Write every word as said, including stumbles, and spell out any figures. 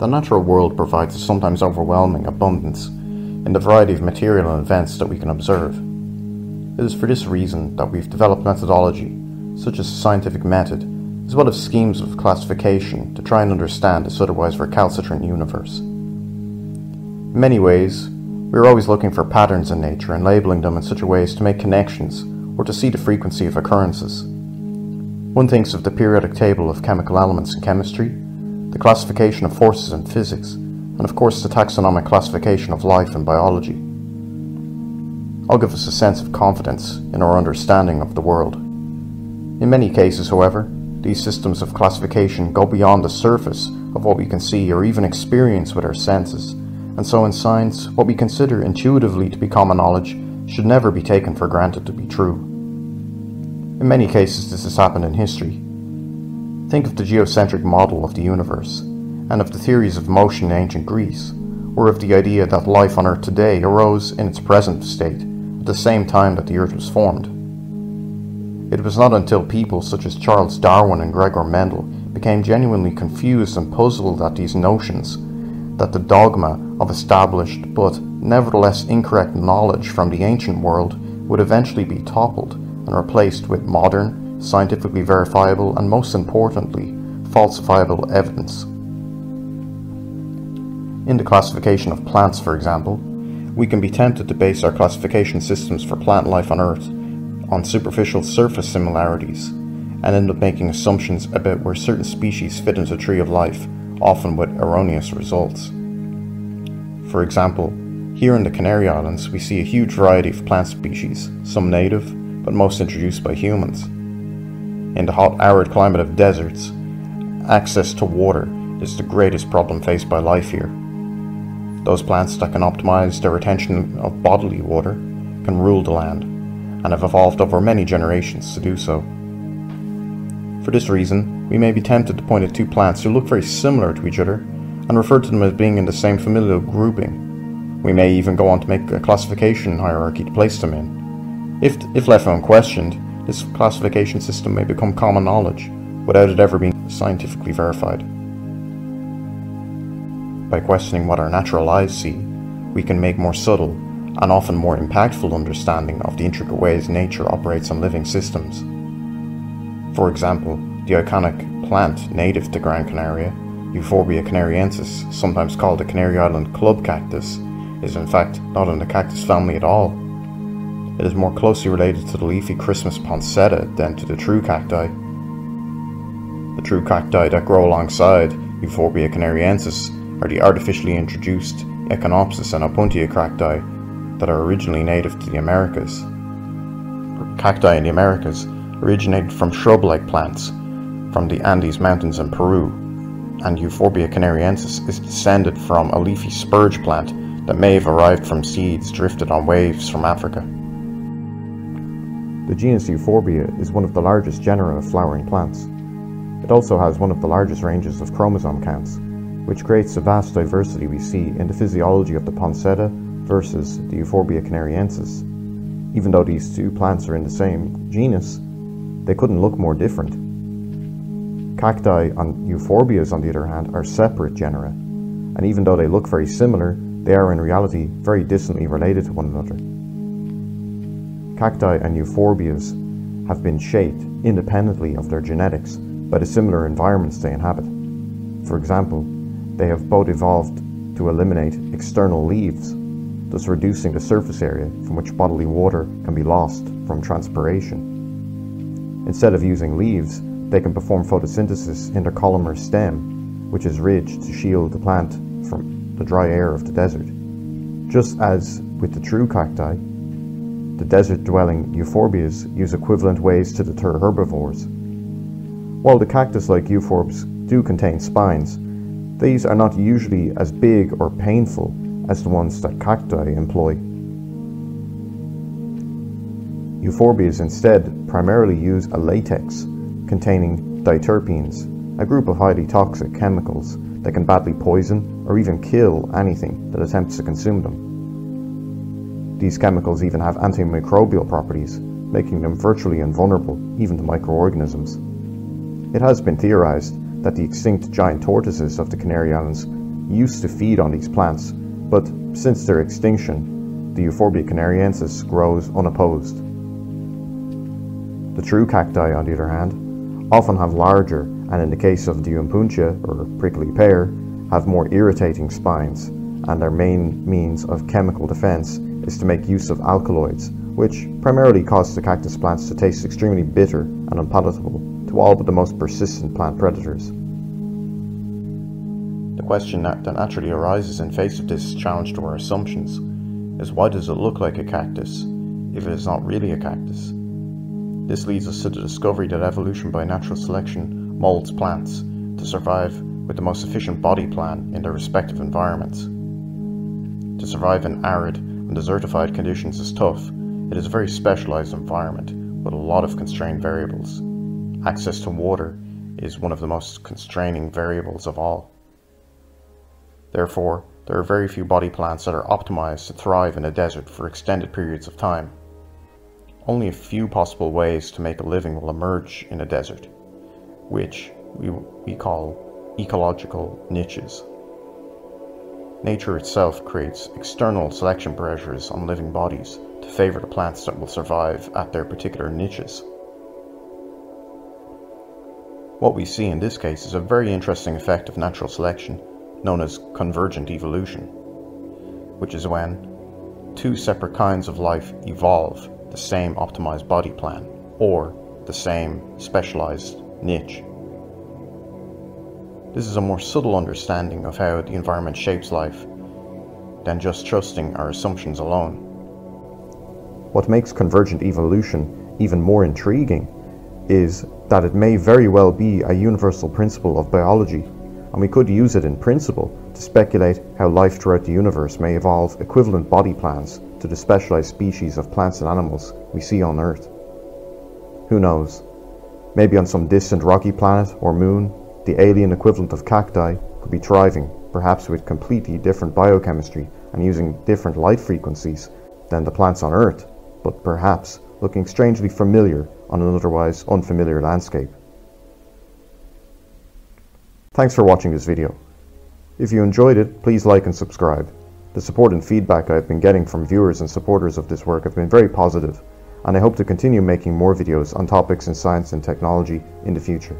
The natural world provides a sometimes overwhelming abundance in the variety of material and events that we can observe. It is for this reason that we've developed methodology, such as the scientific method, as well as schemes of classification to try and understand this otherwise recalcitrant universe. In many ways, we are always looking for patterns in nature and labeling them in such a way as to make connections or to see the frequency of occurrences. One thinks of the periodic table of chemical elements in chemistry, the classification of forces in physics, and of course the taxonomic classification of life in biology. All give us a sense of confidence in our understanding of the world. In many cases, however, these systems of classification go beyond the surface of what we can see or even experience with our senses, and so in science, what we consider intuitively to be common knowledge should never be taken for granted to be true. In many cases, this has happened in history. Think of the geocentric model of the universe, and of the theories of motion in ancient Greece, or of the idea that life on Earth today arose in its present state at the same time that the Earth was formed. It was not until people such as Charles Darwin and Gregor Mendel became genuinely confused and puzzled at these notions that the dogma of established but nevertheless incorrect knowledge from the ancient world would eventually be toppled and replaced with modern, scientifically verifiable, and most importantly, falsifiable evidence. In the classification of plants, for example, we can be tempted to base our classification systems for plant life on Earth on superficial surface similarities, and end up making assumptions about where certain species fit into the tree of life, often with erroneous results. For example, here in the Canary Islands, we see a huge variety of plant species, some native, but most introduced by humans. In the hot, arid climate of deserts, access to water is the greatest problem faced by life here. Those plants that can optimize their retention of bodily water can rule the land, and have evolved over many generations to do so. For this reason, we may be tempted to point at two plants who look very similar to each other and refer to them as being in the same familial grouping. We may even go on to make a classification hierarchy to place them in. If, if left unquestioned, this classification system may become common knowledge, without it ever being scientifically verified. By questioning what our natural eyes see, we can make more subtle, and often more impactful understanding of the intricate ways nature operates on living systems. For example, the iconic plant native to Gran Canaria, Euphorbia canariensis, sometimes called the Canary Island club cactus, is in fact not in the cactus family at all. It is more closely related to the leafy Christmas poinsettia than to the true cacti. The true cacti that grow alongside Euphorbia canariensis are the artificially introduced Echinopsis and Opuntia cacti that are originally native to the Americas. Cacti in the Americas originated from shrub-like plants from the Andes mountains in Peru, and Euphorbia canariensis is descended from a leafy spurge plant that may have arrived from seeds drifted on waves from Africa. The genus Euphorbia is one of the largest genera of flowering plants. It also has one of the largest ranges of chromosome counts, which creates the vast diversity we see in the physiology of the poinsettia versus the Euphorbia canariensis. Even though these two plants are in the same genus, they couldn't look more different. Cacti and euphorbias, on the other hand, are separate genera, and even though they look very similar, they are in reality very distantly related to one another. Cacti and euphorbias have been shaped independently of their genetics by the similar environments they inhabit. For example, they have both evolved to eliminate external leaves, thus reducing the surface area from which bodily water can be lost from transpiration. Instead of using leaves, they can perform photosynthesis in their columnar stem, which is ridged to shield the plant from the dry air of the desert. Just as with the true cacti, the desert-dwelling euphorbias use equivalent ways to deter herbivores. While the cactus-like euphorbs do contain spines, these are not usually as big or painful as the ones that cacti employ. Euphorbias instead primarily use a latex containing diterpenes, a group of highly toxic chemicals that can badly poison or even kill anything that attempts to consume them. These chemicals even have antimicrobial properties, making them virtually invulnerable even to microorganisms. It has been theorized that the extinct giant tortoises of the Canary Islands used to feed on these plants, but since their extinction, the Euphorbia canariensis grows unopposed. The true cacti, on the other hand, often have larger, and in the case of the Opuntia, or prickly pear, have more irritating spines, and their main means of chemical defense is to make use of alkaloids, which primarily cause the cactus plants to taste extremely bitter and unpalatable to all but the most persistent plant predators. The question that naturally arises in face of this challenge to our assumptions is, why does it look like a cactus if it is not really a cactus? This leads us to the discovery that evolution by natural selection molds plants to survive with the most efficient body plan in their respective environments. To survive in arid and desertified conditions is tough. It is a very specialized environment with a lot of constrained variables. Access to water is one of the most constraining variables of all. Therefore, there are very few body plants that are optimized to thrive in a desert for extended periods of time. Only a few possible ways to make a living will emerge in a desert, which we, we call ecological niches. Nature itself creates external selection pressures on living bodies to favor the plants that will survive at their particular niches. What we see in this case is a very interesting effect of natural selection, known as convergent evolution, which is when two separate kinds of life evolve the same optimized body plan, or the same specialized niche. This is a more subtle understanding of how the environment shapes life than just trusting our assumptions alone. What makes convergent evolution even more intriguing is that it may very well be a universal principle of biology, and we could use it in principle to speculate how life throughout the universe may evolve equivalent body plans to the specialized species of plants and animals we see on Earth. Who knows? Maybe on some distant rocky planet or moon, the alien equivalent of cacti could be thriving, perhaps with completely different biochemistry and using different light frequencies than the plants on Earth, but perhaps looking strangely familiar on an otherwise unfamiliar landscape. Thanks for watching this video. If you enjoyed it, please like and subscribe. The support and feedback I have been getting from viewers and supporters of this work have been very positive, and I hope to continue making more videos on topics in science and technology in the future.